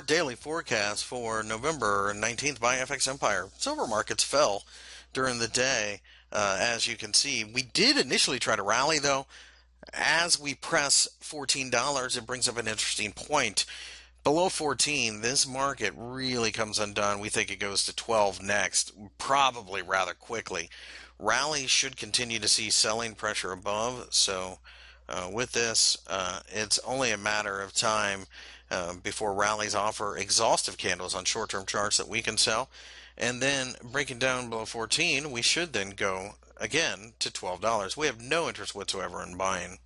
your daily forecast for November 19th by FX Empire. Silver markets fell during the day, as you can see. We did initially try to rally, though. As we press $14, it brings up an interesting point. Below 14, this market really comes undone. We think it goes to 12 next, probably rather quickly. Rallies should continue to see selling pressure above, so with this, it's only a matter of time before rallies offer exhaustive candles on short-term charts that we can sell. And then breaking down below 14, we should then go again to $12. We have no interest whatsoever in buying.